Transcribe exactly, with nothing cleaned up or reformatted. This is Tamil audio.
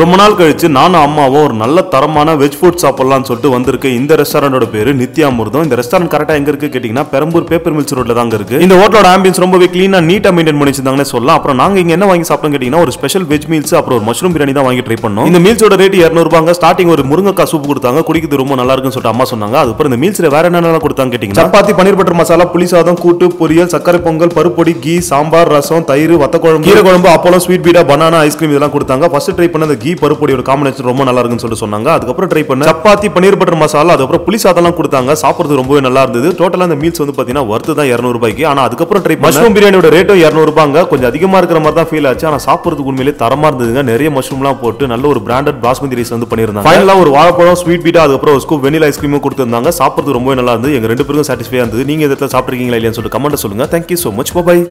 ரொம்ப நாள் கழிச்சு நானும் அம்மாவும் ஒரு நல்ல தரமான வெஜ் ஃபுட் சாப்பிடலாம்னு சொல்லிட்டு வந்திருக்கேன். இந்த ரெஸ்டாரண்டோட பேரு நித்யாமிர்தம். இந்த ரெஸ்டாரண்ட் கரெக்டா எங்க இருக்கு கேட்டீங்கன்னா பெரம்பூர் பேப்பர் மில்ஸ் ரோட்ல தாங்க இருக்கு. இந்த ஹோட்டலோட ஆம்பியன்ஸ் ரொம்பவே கிளீனா நீட்டா மெயின்டைன் பண்ணி வச்சிருந்தாங்கன்னு சொல்லலாம். அப்புறம் நாங்க இங்க என்ன வாங்கி சாப்பிட்டோம் கேட்டீங்கன்னா ஒரு ஸ்பெஷல் வெஜ் மீல்ஸ் அப்புறம் ஒரு மஷ்ரூம் பிரியாணி தான் வாங்கி ட்ரை பண்ணோம். இந்த மீல்ஸோட ரேட் இருநூறு ரூபாய். ஸ்டார்டிங் ஒரு முருங்கைக்காய் சூப் கொடுத்தாங்க, குடிக்கிறது ரொம்ப நல்லா இருக்குன்னு சொல்லிட்டு அம்மா சொன்னாங்க. அதுக்கப்புறம் இந்த மீல்ஸ்ல வேற என்னென்ன கொடுத்தாங்க கேட்டீங்கன்னா சப்பாத்தி, பன்னீர் பட்டர் மசாலா, புளி சாதம், கூட்டு, பொரியல், சக்கரை பொங்கல், பருப்பொடி, கீ, சாம்பார், ரசம், தயிர், வத்தக்குழம்பு, கீரை குழம்பு, அப்பளம், ஸ்வீட் பீடா, பனானா, ஐஸ்கிரீம் இதெல்லாம் கொடுத்தாங்க. ஃபர்ஸ்ட் ட்ரை பண்ண அந்த கீ பருப்பொடியோட காம்பினேஷன் ரொம்ப நல்லா இருக்குன்னு சொல்லிட்டு சொன்னாங்க. அதுக்கப்புறம் ட்ரை பண்ண சப்பாத்தி, பன்னீர் பட்டர் மசாலா, அதுக்கப்புறம் புளி சாதம்லாம் கொடுத்தாங்க. சாப்பிடுறது ரொம்பவே நல்லா இருந்தது. டோட்டலா அந்த மீல்ஸ் வந்து பாத்தீங்கன்னா ஒர்த்து தான் இருநூறு ரூபாய்க்கு. ஆனா அதுக்கப்புறம் ட்ரை பண்ண மஷ்ரூம் பிரியாணியோட ரேட்டும் இருநூறு ரூபாய்ங்க. கொஞ்சம் அதிகமா இருக்கிற மாதிரி தான் ஃபீல் ஆச்சு. ஆனா சாப்பிடுறதுக்கு உண்மையிலே தரமா இருந்ததுங்க. நிறைய மஷ்ரூம்லாம் போட்டு நல்ல ஒரு பிராண்டட் பாஸ்மதி ரைஸ் வந்து பண்ணிருந்தாங்க. ஃபைனலா ஒரு வாழைப்பழம், ஸ்வீட் பீடா, அதுக்கப்புறம் ஒரு ஸ்கூப் வெனிலா ஐஸ்கிரீமும் கொடுத்திருந்தாங்க. சாப்பிடுறது ரொம்பவே நல்லா இருந்தது. எங்க ரெண்டு பேருக்கும் சாட்டிஸ்ஃபை ஆனது. நீங்க இதை சாப்பிட்டுருக்கீங்களா இல்லையான்னு சொல்லிட்டு கமெண்ட் சொல்லுங்க. Thank you so much. பாய்.